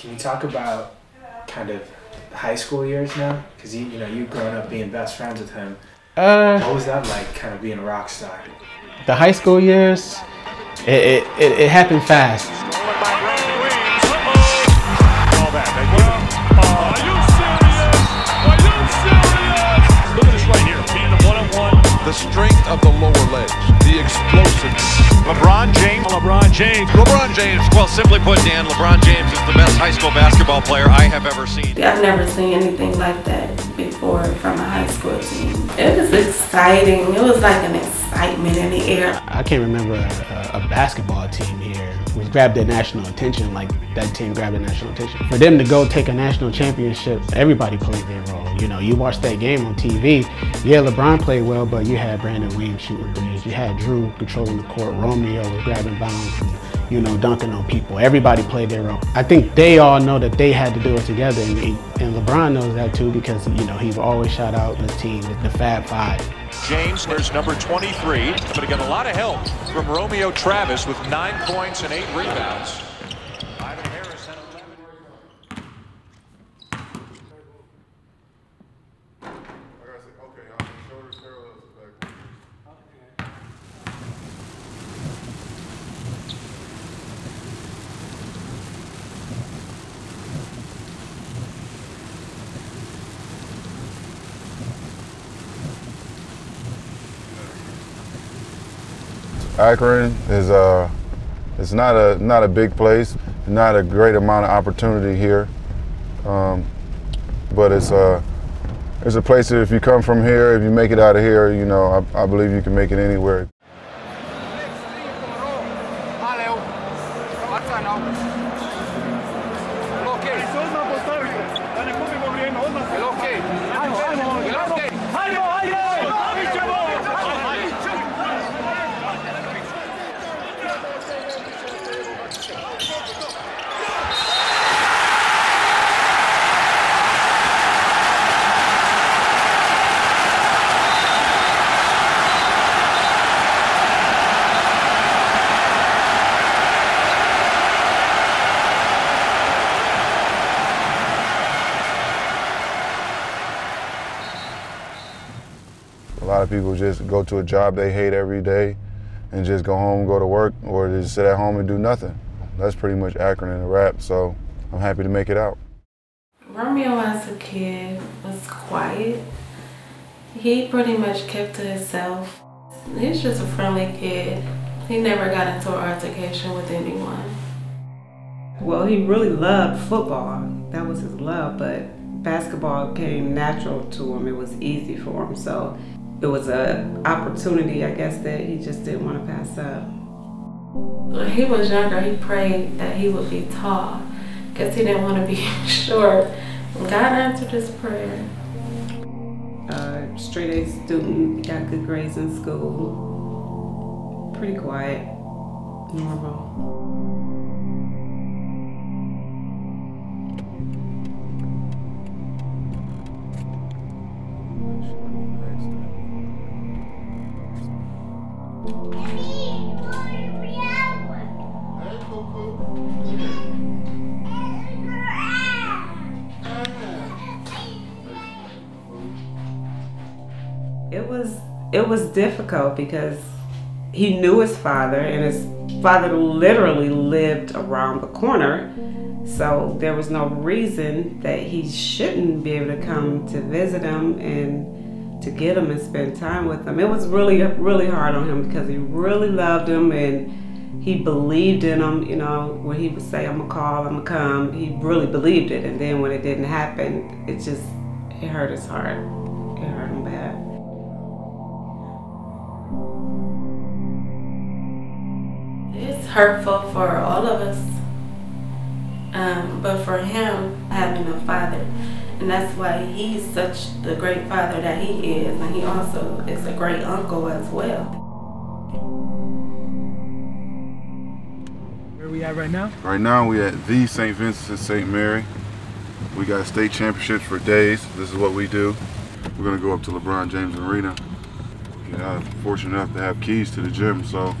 Can you talk about kind of high school years now? Because you know, you've grown up being best friends with him. What was that like, kind of being a rock star? The high school years, it happened fast. The strength of the lower legs, the explosives. LeBron James. Well, simply put, Dan, LeBron James is the best high school basketball player I have ever seen. I've never seen anything like that before from a high school team. It was exciting. It was like an excitement in the air. I can't remember a basketball team here which grabbed their national attention like that team grabbed their national attention. For them to go take a national championship, everybody played their role. You know, you watched that game on TV. Yeah, LeBron played well, but you had Brandon Williams shooting threes. You had Drew controlling the court. Romeo was grabbing bounds and, you know, dunking on people. Everybody played their role. I think they all know that they had to do it together, and LeBron knows that too, because, you know, he's always shout out his team, the Fab Five. James wears number 23, but he got a lot of help from Romeo Travis with 9 points and 8 rebounds. Akron is it's not a big place, not a great amount of opportunity here, but it's a place that if you come from here, if you make it out of here, you know, I believe you can make it anywhere. A lot of people just go to a job they hate every day and just go home, go to work, or just sit at home and do nothing. That's pretty much Akron in a wrap, so I'm happy to make it out. Romeo as a kid was quiet. He pretty much kept to himself. He's just a friendly kid. He never got into an altercation with anyone. Well, he really loved football. That was his love, but basketball came natural to him. It was easy for him, so it was an opportunity, I guess, that he just didn't want to pass up. When he was younger, he prayed that he would be tall because he didn't want to be short. God answered his prayer. Straight A student, got good grades in school. Pretty quiet, normal. It was difficult because he knew his father, and his father literally lived around the corner, so there was no reason that he shouldn't be able to come to visit him and to get him and spend time with him. It was really, really hard on him because he really loved him and he believed in him. You know, when he would say, "I'm gonna call, I'm gonna come," he really believed it, and then when it didn't happen, it hurt his heart. It hurt him bad. Hurtful for all of us, but for him, having a father, and that's why he's such the great father that he is, and he also is a great uncle as well. Where are we at right now? Right now we at the St. Vincent and St. Mary. We got state championships for days. This is what we do. We're gonna go up to LeBron James Arena. You know, I'm fortunate enough to have keys to the gym, so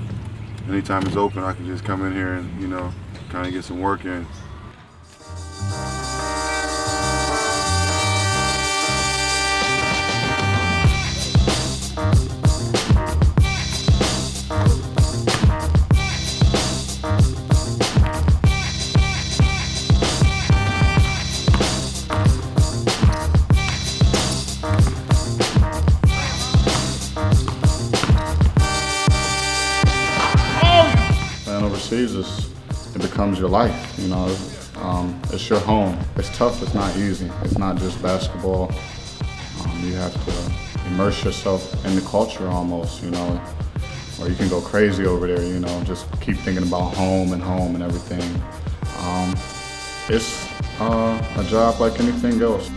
anytime it's open, I can just come in here and, you know, kind of get some work in. just, it becomes your life, you know. It's your home. It's tough, it's not easy. It's not just basketball. You have to immerse yourself in the culture almost, you know, or you can go crazy over there, you know, just keep thinking about home and everything. It's a job like anything else.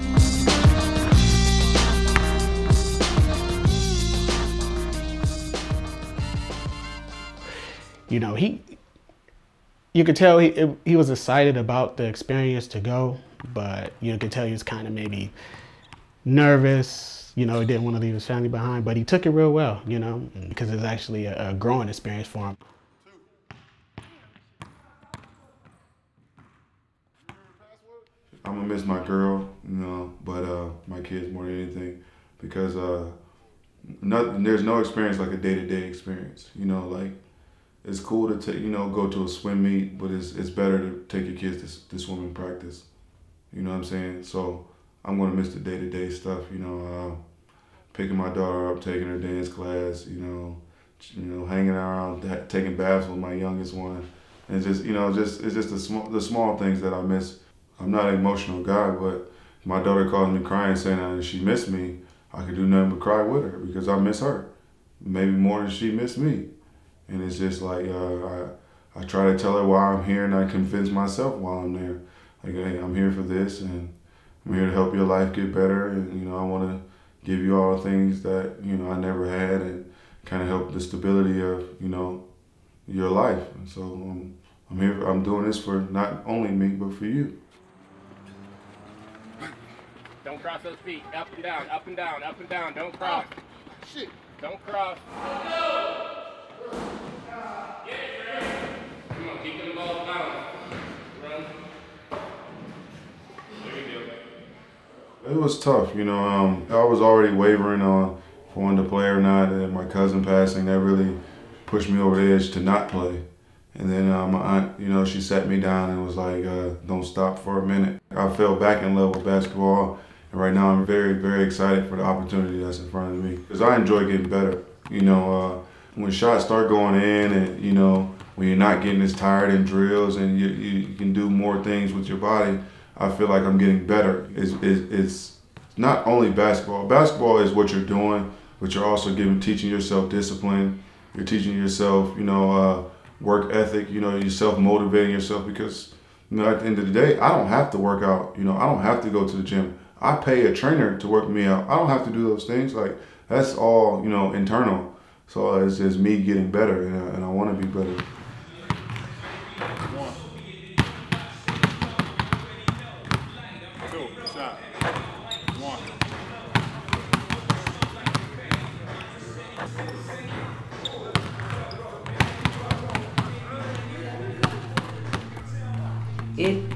You know, you could tell he was excited about the experience to go, but you could tell he was kind of maybe nervous, you know, he didn't want to leave his family behind, but he took it real well, you know, because it's actually a growing experience for him. I'm gonna miss my girl, you know, but my kids more than anything, because there's no experience like a day-to-day experience, you know, like, it's cool to take, you know, go to a swim meet, but it's better to take your kids to swimming practice. You know what I'm saying? So I'm gonna miss the day-to-day stuff. You know, picking my daughter up, taking her dance class. You know, hanging around, taking baths with my youngest one, and just it's just the small things that I miss. I'm not an emotional guy, but my daughter calls me crying, saying that she missed me. I could do nothing but cry with her because I miss her, maybe more than she missed me. And it's just like, I try to tell her why I'm here, and I convince myself while I'm there. Like, hey, I'm here for this, and I'm here to help your life get better. And, you know, I want to give you all the things that, you know, I never had, and kind of help the stability of, you know, your life. And so I'm here, I'm doing this for not only me, but for you. Don't cross those feet, up and down, up and down, up and down, don't cross. Oh, shit. Don't cross. No. Come on, keep the ball down. Run. There you go. It was tough, you know. I was already wavering on if I wanted to play or not, and my cousin passing, that really pushed me over the edge to not play. And then my aunt, you know, she sat me down and was like, don't stop for a minute. I fell back in love with basketball, and right now I'm very, very excited for the opportunity that's in front of me. Because I enjoy getting better, you know. When shots start going in, and you know, when you're not getting as tired in drills, and you can do more things with your body, I feel like I'm getting better. It's not only basketball. Basketball is what you're doing, but you're also teaching yourself discipline. You're teaching yourself, you know, work ethic. You know, you're self-motivating yourself, because you know, at the end of the day, I don't have to work out. You know, I don't have to go to the gym. I pay a trainer to work me out. I don't have to do those things. Like, that's all, you know, internal. So it's just me getting better, and I want to be better. One. Two. Shot. One.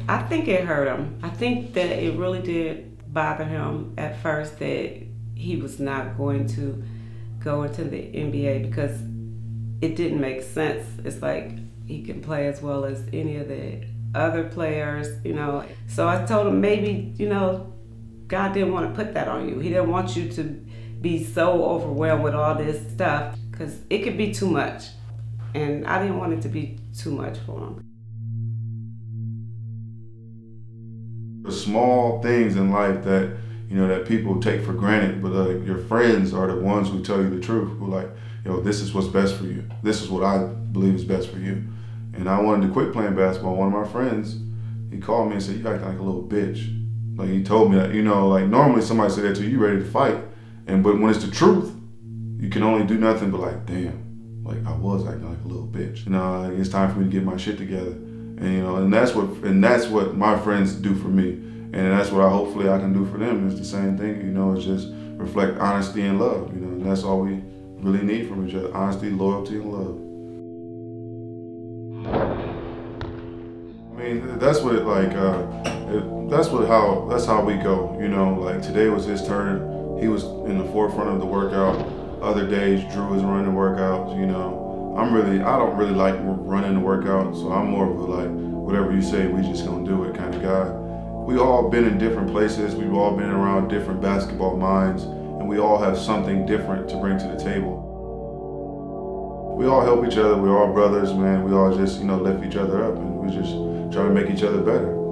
I think it hurt him. I think that it really did bother him at first that he was not going to go into the NBA, because it didn't make sense. It's like, he can play as well as any of the other players, you know. So I told him, maybe, you know, God didn't want to put that on you. He didn't want you to be so overwhelmed with all this stuff, because it could be too much. And I didn't want it to be too much for him. The small things in life that, you know, that people take for granted, but your friends are the ones who tell you the truth, who like, you know, this is what's best for you. This is what I believe is best for you. And I wanted to quit playing basketball. One of my friends, he called me and said, you acting like a little bitch. Like, he told me that, you know, like, normally somebody said that to you, you ready to fight. But when it's the truth, you can only do nothing but like, damn, like, I was acting like a little bitch. You know, like, it's time for me to get my shit together. And, you know, and that's what my friends do for me. And that's what hopefully I can do for them. It's the same thing, you know, it's just reflect honesty and love, you know, and that's all we really need from each other, honesty, loyalty, and love. I mean, that's what it like, that's how we go, you know, like today was his turn. He was in the forefront of the workout. Other days, Drew was running workouts, you know. I don't really like running the workout, so I'm more of a like, whatever you say, we just gonna do it kind of guy. We've all been in different places, we've all been around different basketball minds, and we all have something different to bring to the table. we all help each other. We're all brothers, man. We all just, lift each other up, and we just try to make each other better.